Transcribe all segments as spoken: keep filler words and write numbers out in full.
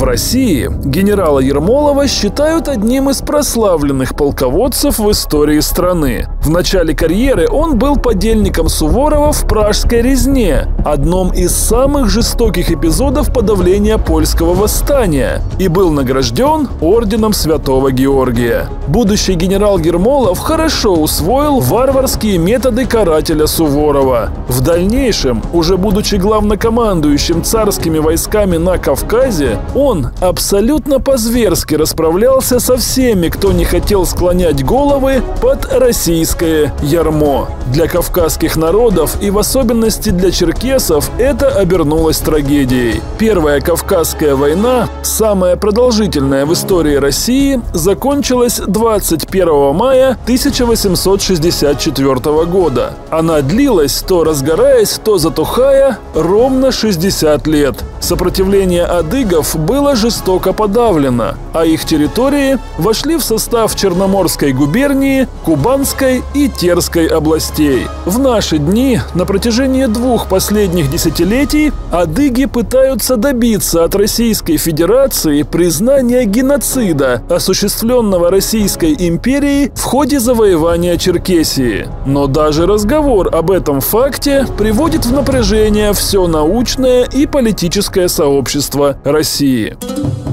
В России генерала Ермолова считают одним из прославленных полководцев в истории страны. В начале карьеры он был подельником Суворова в Пражской резне, одном из самых жестоких эпизодов подавления польского восстания, и был награжден Орденом Святого Георгия. Будущий генерал Ермолов хорошо усвоил варварские методы карателя Суворова. В дальнейшем, уже будучи главнокомандующим царскими войсками на Кавказе, он абсолютно по-зверски расправлялся со всеми, кто не хотел склонять головы под российское ярмо. Для кавказских народов и в особенности для черкесов это обернулось трагедией. Первая Кавказская война, самая продолжительная в истории России, закончилась двадцать первого мая тысяча восемьсот шестьдесят четвёртого года. Она длилась, то разгораясь, то затухая, ровно шестьдесят лет. Сопротивление адыгов было жестоко подавлено, а их территории вошли в состав Черноморской губернии, Кубанской и Терской областей. В наши дни на протяжении двух последних десятилетий адыги пытаются добиться от Российской Федерации признания геноцида, осуществленного Российской империей в ходе завоевания Черкесии. Но даже разговор об этом факте приводит в напряжение все научное и политическое сообщество России.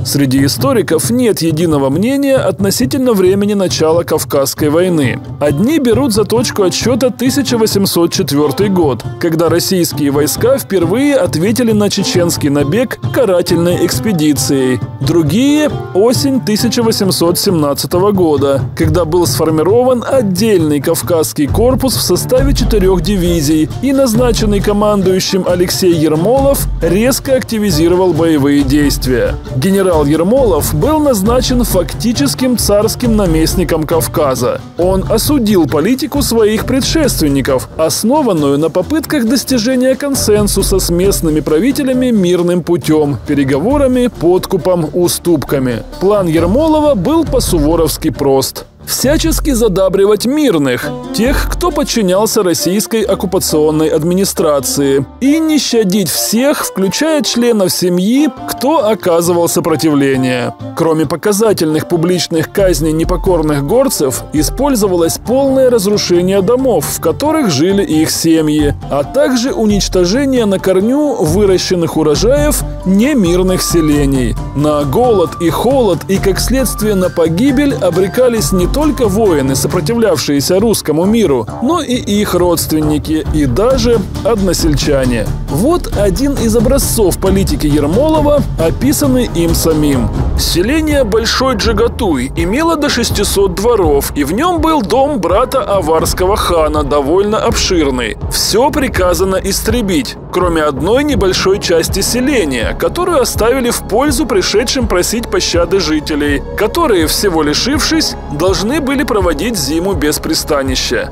Среди историков нет единого мнения относительно времени начала Кавказской войны. Одни берут за точку отсчета тысяча восемьсот четвёртый год, когда российские войска впервые ответили на чеченский набег карательной экспедицией. Другие – осень тысяча восемьсот семнадцатого года, когда был сформирован отдельный Кавказский корпус в составе четырех дивизий, и назначенный командующим Алексей Ермолов резко активизировал боевые действия. Генерал Ермолов был назначен фактическим царским наместником Кавказа. Он осудил политику своих предшественников, основанную на попытках достижения консенсуса с местными правителями мирным путем, переговорами, подкупом, уступками. План Ермолова был по-суворовски прост. Всячески задабривать мирных, тех, кто подчинялся российской оккупационной администрации, и не щадить всех, включая членов семьи, кто оказывал сопротивление. Кроме показательных публичных казней непокорных горцев, использовалось полное разрушение домов, в которых жили их семьи, а также уничтожение на корню выращенных урожаев немирных селений. На голод и холод и, как следствие, на погибель обрекались не только только воины, сопротивлявшиеся русскому миру, но и их родственники и даже односельчане. Вот один из образцов политики Ермолова, описанный им самим. Селение Большой Джигатуй имело до шестисот дворов, и в нем был дом брата аварского хана, довольно обширный. Все приказано истребить, кроме одной небольшой части селения, которую оставили в пользу пришедшим просить пощады жителей, которые, всего лишившись, должны были проводить зиму без пристанища.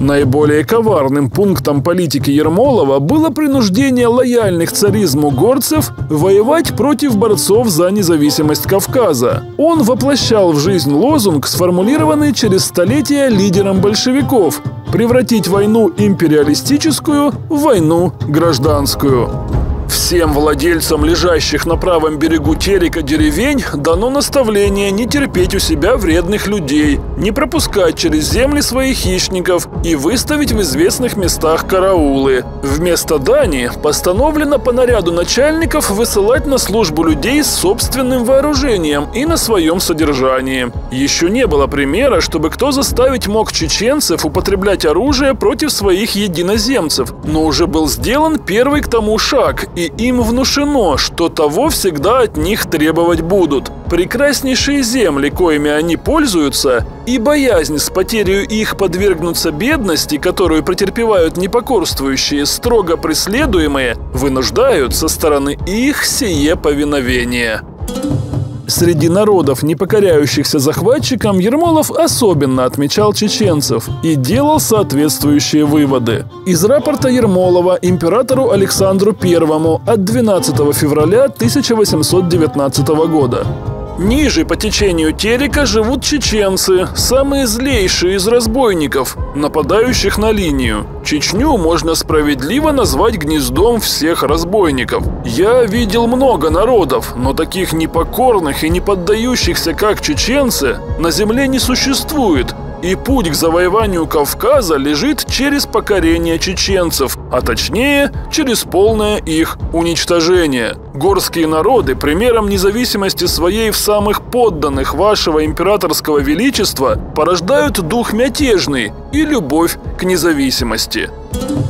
Наиболее коварным пунктом политики Ермолова было принуждение лояльных царизму горцев воевать против борцов за независимость Кавказа. Он воплощал в жизнь лозунг, сформулированный через столетия лидером большевиков: превратить войну империалистическую в войну гражданскую. Всем владельцам лежащих на правом берегу Терека деревень дано наставление не терпеть у себя вредных людей, не пропускать через земли своих хищников и выставить в известных местах караулы. Вместо дани постановлено по наряду начальников высылать на службу людей с собственным вооружением и на своем содержании. Еще не было примера, чтобы кто заставить мог чеченцев употреблять оружие против своих единоземцев, но уже был сделан первый к тому шаг, – и им внушено, что того всегда от них требовать будут. Прекраснейшие земли, коими они пользуются, и боязнь с потерей их подвергнуться бедности, которую претерпевают непокорствующие, строго преследуемые, вынуждают со стороны их сие повиновение. Среди народов, не покоряющихся захватчикам, Ермолов особенно отмечал чеченцев и делал соответствующие выводы. Из рапорта Ермолова императору Александру Первому от двенадцатого февраля тысяча восемьсот девятнадцатого года. Ниже по течению Терека живут чеченцы, самые злейшие из разбойников, нападающих на линию. Чечню можно справедливо назвать гнездом всех разбойников. Я видел много народов, но таких непокорных и не поддающихся, как чеченцы, на земле не существует. И путь к завоеванию Кавказа лежит через покорение чеченцев, а точнее, через полное их уничтожение. Горские народы примером независимости своей в самых подданных вашего императорского величества порождают дух мятежный и любовь к независимости.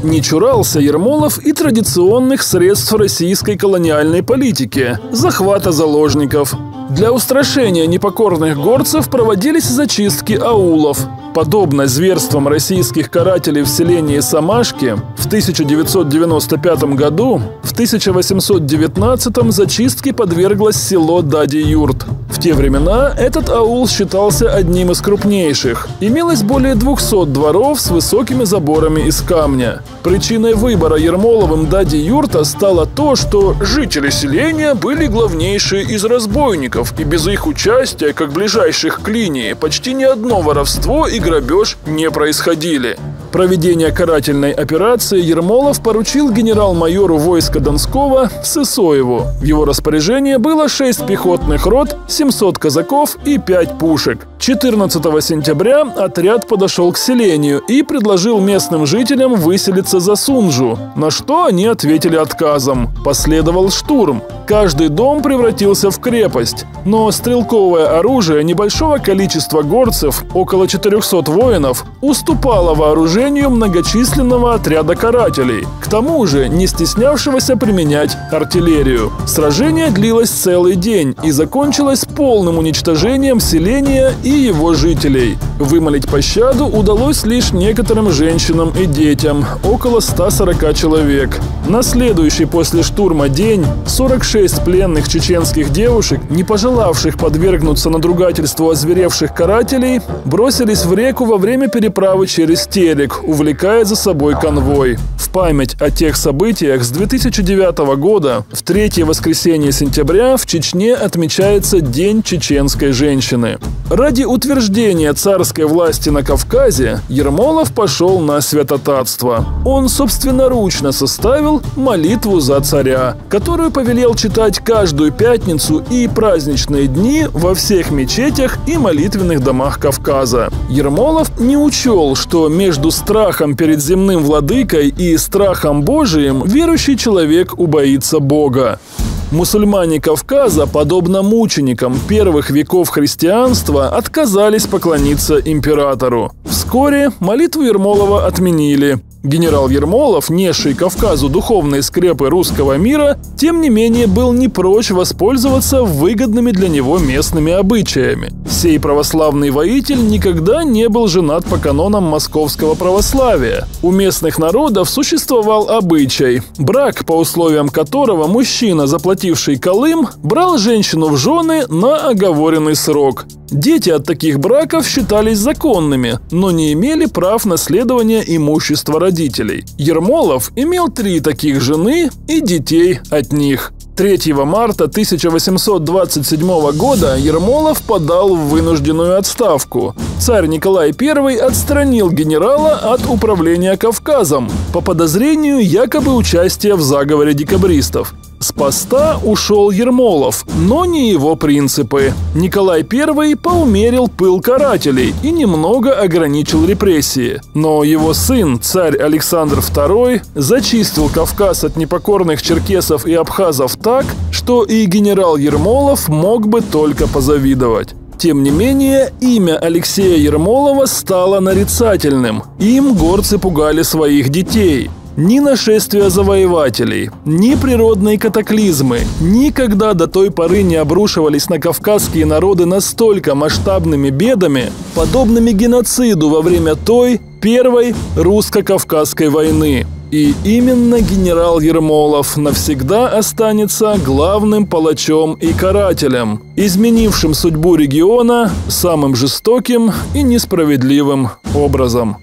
Не чурался Ермолов и традиционных средств российской колониальной политики – захвата заложников. Для устрашения непокорных горцев проводились зачистки аулов. Подобно зверствам российских карателей в селении Самашки, в тысяча девятьсот девяносто пятом году, в тысяча восемьсот девятнадцатом зачистке подверглось село Дади-Юрт. В те времена этот аул считался одним из крупнейших. Имелось более двухсот дворов с высокими заборами из камня. Причиной выбора Ермоловым Дади-Юрта стало то, что жители селения были главнейшие из разбойников, и без их участия, как ближайших к линии, почти ни одно воровство и грабеж не происходили. Проведение карательной операции Ермолов поручил генерал-майору войска Донского Сысоеву. В его распоряжении было шесть пехотных рот, семьсот казаков и пять пушек. четырнадцатого сентября отряд подошел к селению и предложил местным жителям выселиться за Сунжу, на что они ответили отказом. Последовал штурм. Каждый дом превратился в крепость, но стрелковое оружие небольшого количества горцев, около четырёхсот воинов, уступало вооружению многочисленного отряда карателей, к тому же не стеснявшегося применять артиллерию. Сражение длилось целый день и закончилось полным уничтожением селения и его жителей. Вымолить пощаду удалось лишь некоторым женщинам и детям, около ста сорока человек. На следующий после штурма день сорок шесть Шесть пленных чеченских девушек, не пожелавших подвергнуться надругательству озверевших карателей, бросились в реку во время переправы через Терек, увлекая за собой конвой. В память о тех событиях с две тысячи девятого года в третье воскресенье сентября в Чечне отмечается День чеченской женщины. Ради утверждения царской власти на Кавказе Ермолов пошел на святотатство. Он собственноручно составил молитву за царя, которую повелел читать читать каждую пятницу и праздничные дни во всех мечетях и молитвенных домах Кавказа. Ермолов не учел, что между страхом перед земным владыкой и страхом Божиим верующий человек убоится Бога. Мусульмане Кавказа, подобно мученикам первых веков христианства, отказались поклониться императору. Вскоре молитву Ермолова отменили. Генерал Ермолов, несший Кавказу духовные скрепы русского мира, тем не менее был не прочь воспользоваться выгодными для него местными обычаями. Сей православный воитель никогда не был женат по канонам московского православия. У местных народов существовал обычай, брак, по условиям которого мужчина, заплативший колым, брал женщину в жены на оговоренный срок. Дети от таких браков считались законными, но не имели прав наследования имущества родителей. Ермолов имел три таких жены и детей от них. третьего марта тысяча восемьсот двадцать седьмого года Ермолов подал в вынужденную отставку. Царь Николай Первый отстранил генерала от управления Кавказом по подозрению якобы участия в заговоре декабристов. С поста ушел Ермолов, но не его принципы. Николай Первый поумерил пыл карателей и немного ограничил репрессии. Но его сын, царь Александр Второй, зачистил Кавказ от непокорных черкесов и абхазов так, что и генерал Ермолов мог бы только позавидовать. Тем не менее, имя Алексея Ермолова стало нарицательным. Им горцы пугали своих детей. Ни нашествия завоевателей, ни природные катаклизмы никогда до той поры не обрушивались на кавказские народы настолько масштабными бедами, подобными геноциду во время той, первой русско-кавказской войны. И именно генерал Ермолов навсегда останется главным палачом и карателем, изменившим судьбу региона самым жестоким и несправедливым образом.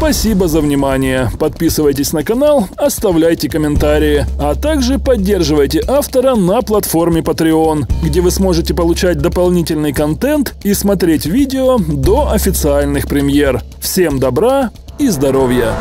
Спасибо за внимание. Подписывайтесь на канал, оставляйте комментарии, а также поддерживайте автора на платформе Patreon, где вы сможете получать дополнительный контент и смотреть видео до официальных премьер. Всем добра и здоровья!